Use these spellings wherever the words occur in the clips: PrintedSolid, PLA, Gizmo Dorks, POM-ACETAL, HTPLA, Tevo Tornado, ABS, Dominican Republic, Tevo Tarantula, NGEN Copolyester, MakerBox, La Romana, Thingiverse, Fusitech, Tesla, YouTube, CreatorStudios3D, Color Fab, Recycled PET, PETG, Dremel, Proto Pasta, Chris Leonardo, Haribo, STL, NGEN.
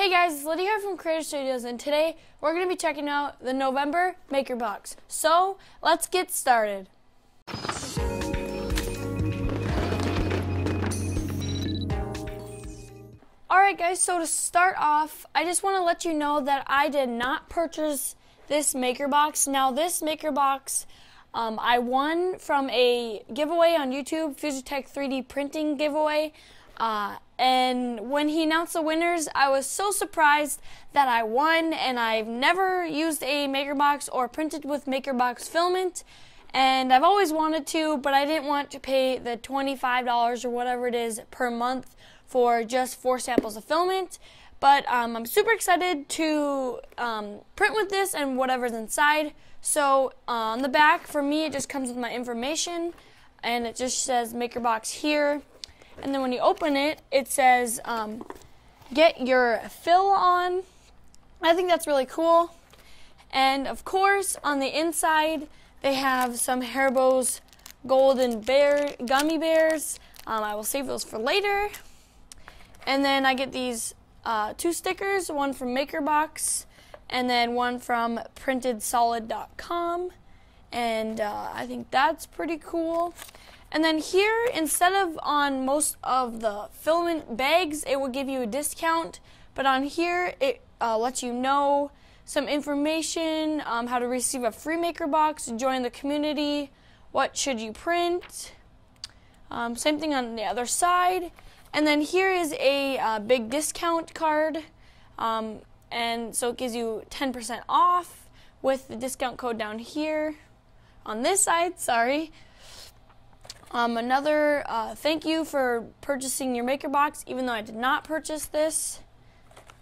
Hey guys, it's Lydia from Creator Studios, and today we're going to be checking out the November MakerBox. So, let's get started. Alright guys, so to start off, I just want to let you know that I did not purchase this MakerBox. Now this MakerBox, I won from a giveaway on YouTube, Fusitech 3D printing giveaway. And when he announced the winners, I was so surprised that I won, and I've never used a MakerBox or printed with MakerBox filament, and I've always wanted to, but I didn't want to pay the $25 or whatever it is per month for just 4 samples of filament. But I'm super excited to print with this and whatever's inside. So on the back, for me, it just comes with my information, and it just says MakerBox here. And then when you open it, it says, get your fill on. I think that's really cool. And of course, on the inside, they have some Haribo's Golden Bear gummy bears. I will save those for later. And then I get these 2 stickers, one from MakerBox, and then one from PrintedSolid.com. And I think that's pretty cool. And then here, instead of on most of the filament bags, it will give you a discount. But on here, it lets you know some information, how to receive a free MakerBox, join the community, what should you print. Same thing on the other side. And then here is a big discount card. And so it gives you 10% off with the discount code down here. On this side, sorry. Another thank you for purchasing your MakerBox, even though I did not purchase this.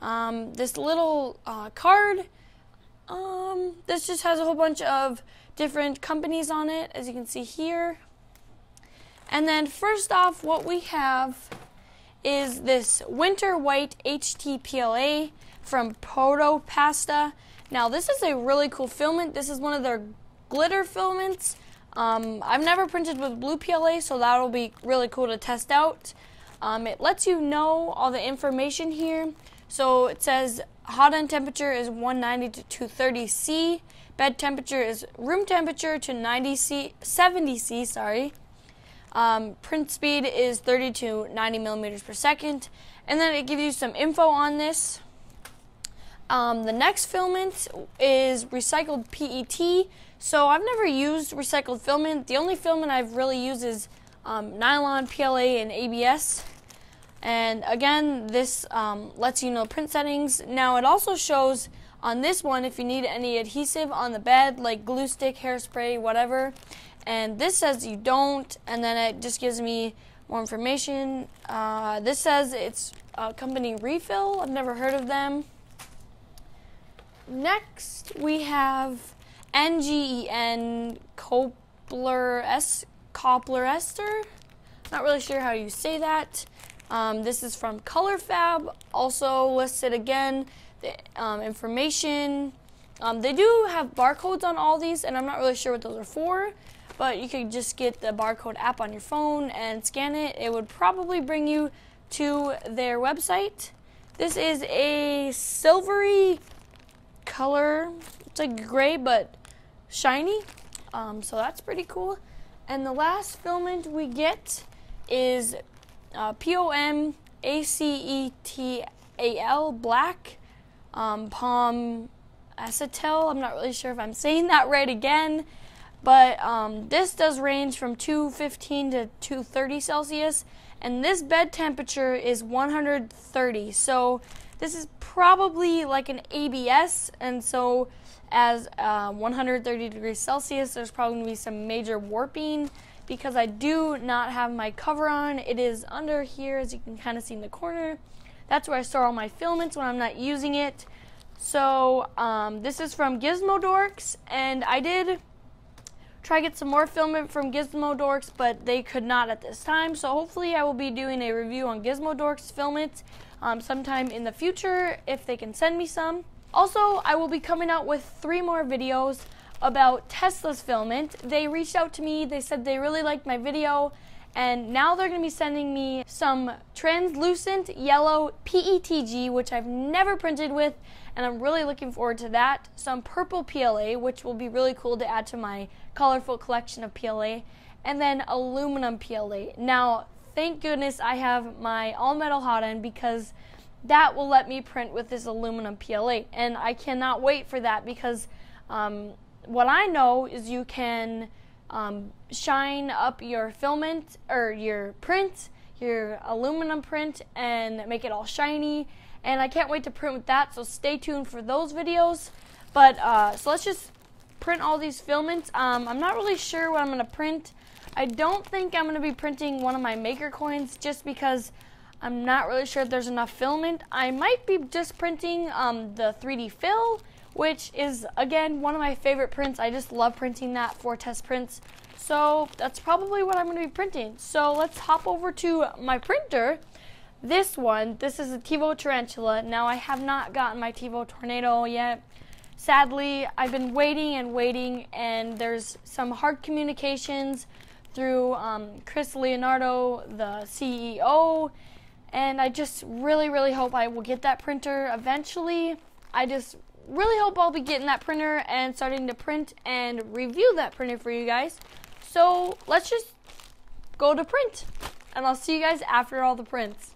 This little card, this just has a whole bunch of different companies on it, as you can see here. And then first off, what we have is this Winter White HTPLA from Proto Pasta. Now this is a really cool filament. This is one of their glitter filaments. I've never printed with blue PLA, so that'll be really cool to test out. It lets you know all the information here. So it says hot end temperature is 190 to 230 C. Bed temperature is room temperature to 70 C. Sorry. Print speed is 30 to 90 millimeters per second. And then it gives you some info on this. The next filament is recycled PET. So I've never used recycled filament. The only filament I've really used is nylon, PLA, and ABS. And again, this lets you know print settings. Now it also shows on this one if you need any adhesive on the bed, like glue stick, hairspray, whatever. And this says you don't, and then it just gives me more information. This says it's a company Refill. I've never heard of them. Next, we have NGEN Copler Ester. Not really sure how you say that. This is from Color Fab. Also listed again, the information. They do have barcodes on all these, and I'm not really sure what those are for. But you could just get the barcode app on your phone and scan it. It would probably bring you to their website. This is a silvery color. It's like gray but shiny, so that's pretty cool. And the last filament we get is POMACETAL black, palm acetal. I'm not really sure if I'm saying that right again, but this does range from 215 to 230 Celsius, and this bed temperature is 130. So this is probably like an ABS, and so as 130 degrees Celsius, there's probably going to be some major warping because I do not have my cover on. It is under here, as you can kind of see in the corner. That's where I store all my filaments when I'm not using it. So this is from Gizmo Dorks, and I did try to get some more filament from Gizmo Dorks, but they could not at this time. So hopefully I will be doing a review on Gizmo Dorks filament sometime in the future if they can send me some. Also, I will be coming out with 3 more videos about Tesla's filament. They reached out to me, they said they really liked my video, And now they're going to be sending me some translucent yellow PETG, which I've never printed with, and I'm really looking forward to that. Some purple PLA, which will be really cool to add to my colorful collection of PLA. And then aluminum PLA. Now, thank goodness I have my all-metal hot end, because that will let me print with this aluminum PLA. And I cannot wait for that, because what I know is you can shine up your filament, or your print, your aluminum print, and make it all shiny. And I can't wait to print with that, so stay tuned for those videos. But so let's just print all these filaments. I'm not really sure what I'm going to print. I don't think I'm going to be printing one of my maker coins, just because I'm not really sure if there's enough filament. I might be just printing the 3D fill, which is, again, one of my favorite prints. I just love printing that for test prints. So that's probably what I'm going to be printing. So let's hop over to my printer. This one, this is a Tevo Tarantula. Now, I have not gotten my Tevo Tornado yet. Sadly, I've been waiting and waiting, and there's some hard communications through Chris Leonardo, the CEO, and I just really, really hope I will get that printer eventually. I just really hope I'll be getting that printer and starting to print and review that printer for you guys. So let's just go to print, and I'll see you guys after all the prints.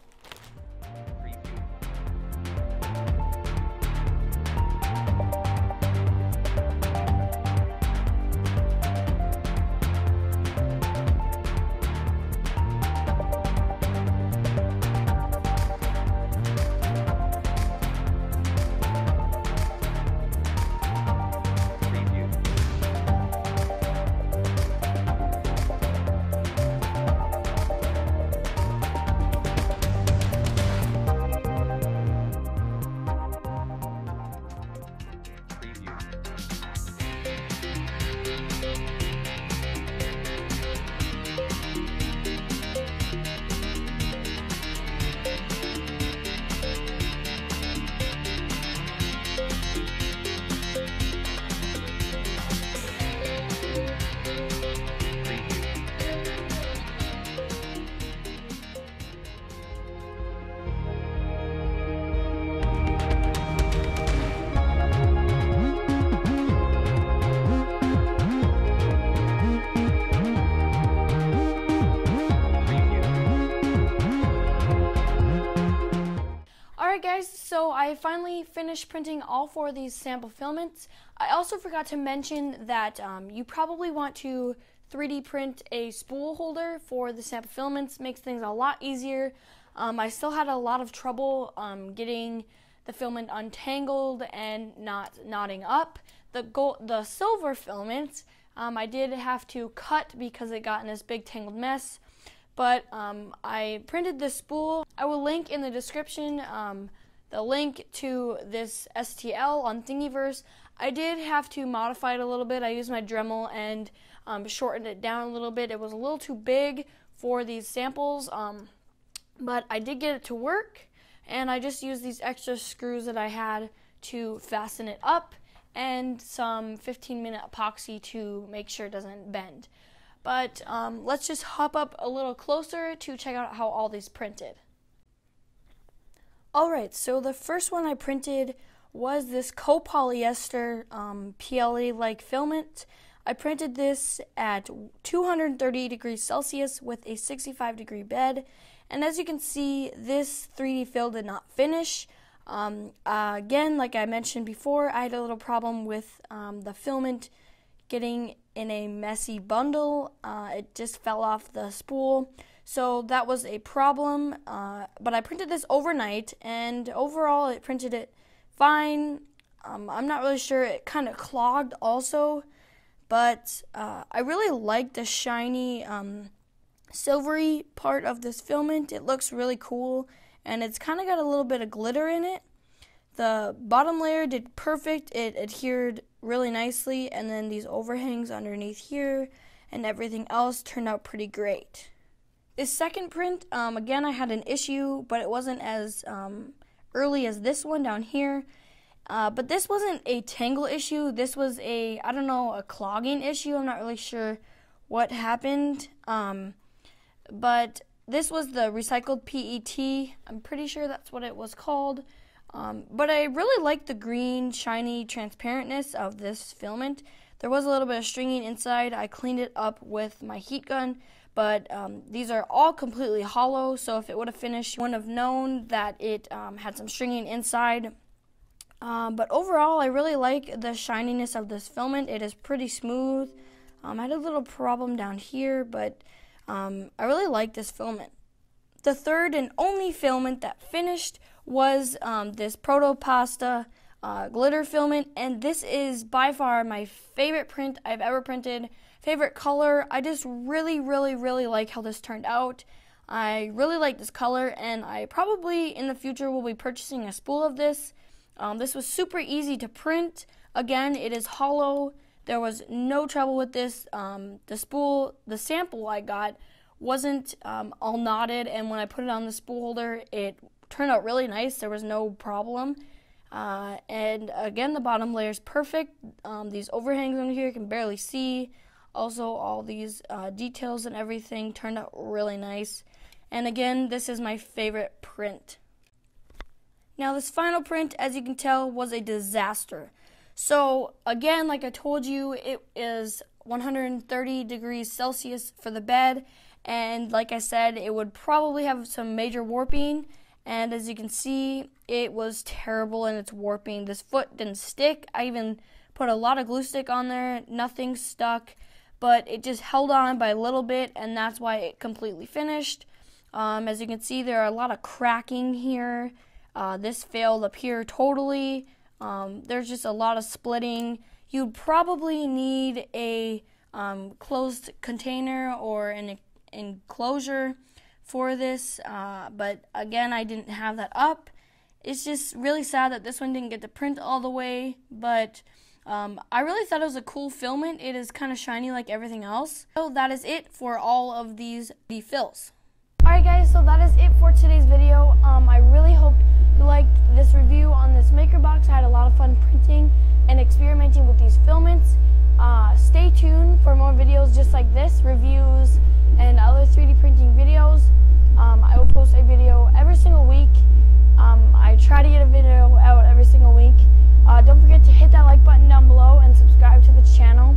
So I finally finished printing all four of these sample filaments. I also forgot to mention that you probably want to 3D print a spool holder for the sample filaments. Makes things a lot easier. I still had a lot of trouble getting the filament untangled and not knotting up. The silver filaments, I did have to cut because it got in this big tangled mess. But I printed this spool. I will link in the description the link to this STL on Thingiverse. I did have to modify it a little bit. I used my Dremel and shortened it down a little bit. It was a little too big for these samples, but I did get it to work, and I just used these extra screws that I had to fasten it up, and some 15-minute epoxy to make sure it doesn't bend. But let's just hop up a little closer to check out how all these printed. Alright, so the first one I printed was this copolyester PLA-like filament. I printed this at 230 degrees Celsius with a 65-degree bed. And as you can see, this 3D fill did not finish. Again, like I mentioned before, I had a little problem with the filament getting in a messy bundle. It just fell off the spool. So that was a problem, but I printed this overnight, and overall it printed it fine. I'm not really sure, it kind of clogged also, but I really like the shiny silvery part of this filament. It looks really cool, and it's kind of got a little bit of glitter in it. The bottom layer did perfect, it adhered really nicely, and then these overhangs underneath here and everything else turned out pretty great. This second print, again, I had an issue, but it wasn't as early as this one down here. But this wasn't a tangle issue. This was a, I don't know, a clogging issue. I'm not really sure what happened. But this was the recycled PET. I'm pretty sure that's what it was called. But I really like the green, shiny transparentness of this filament. There was a little bit of stringing inside. I cleaned it up with my heat gun, but these are all completely hollow, so if it would have finished, you wouldn't have known that it had some stringing inside. But overall, I really like the shininess of this filament. It is pretty smooth. I had a little problem down here, but I really like this filament. The third and only filament that finished was this Proto Pasta glitter filament, and this is by far my favorite print I've ever printed, favorite color. I just really like how this turned out. I really like this color, and I probably in the future will be purchasing a spool of this. This was super easy to print. Again, it is hollow. There was no trouble with this. The sample I got wasn't all knotted, and when I put it on the spool holder, it turned out really nice. There was no problem. And again, the bottom layer is perfect. These overhangs under here you can barely see. Also, all these details and everything turned out really nice. And again, this is my favorite print. Now, this final print, as you can tell, was a disaster. So again, like I told you, it is 130 degrees Celsius for the bed. And like I said, it would probably have some major warping. And as you can see, it was terrible in its warping. This foot didn't stick. I even put a lot of glue stick on there. Nothing stuck. But it just held on by a little bit, and that's why it completely finished. As you can see, there are a lot of cracking here. This failed up here totally. There's just a lot of splitting. You'd probably need a closed container or an enclosure for this, but again, I didn't have that up. It's just really sad that this one didn't get to print all the way, but I really thought it was a cool filament. It is kind of shiny like everything else. So that is it for all of these defills. Alright guys, so that is it for today's video. I really hope you liked this review on this MakerBox. I had a lot of fun printing and experimenting with these filaments. Stay tuned for more videos just like this, reviews, and other 3D printing videos. I will post a video every single week. I try to get a video out every single week. Don't forget to hit that like button down below and subscribe to the channel.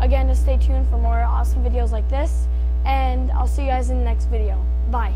Again, just stay tuned for more awesome videos like this, and I'll see you guys in the next video. Bye.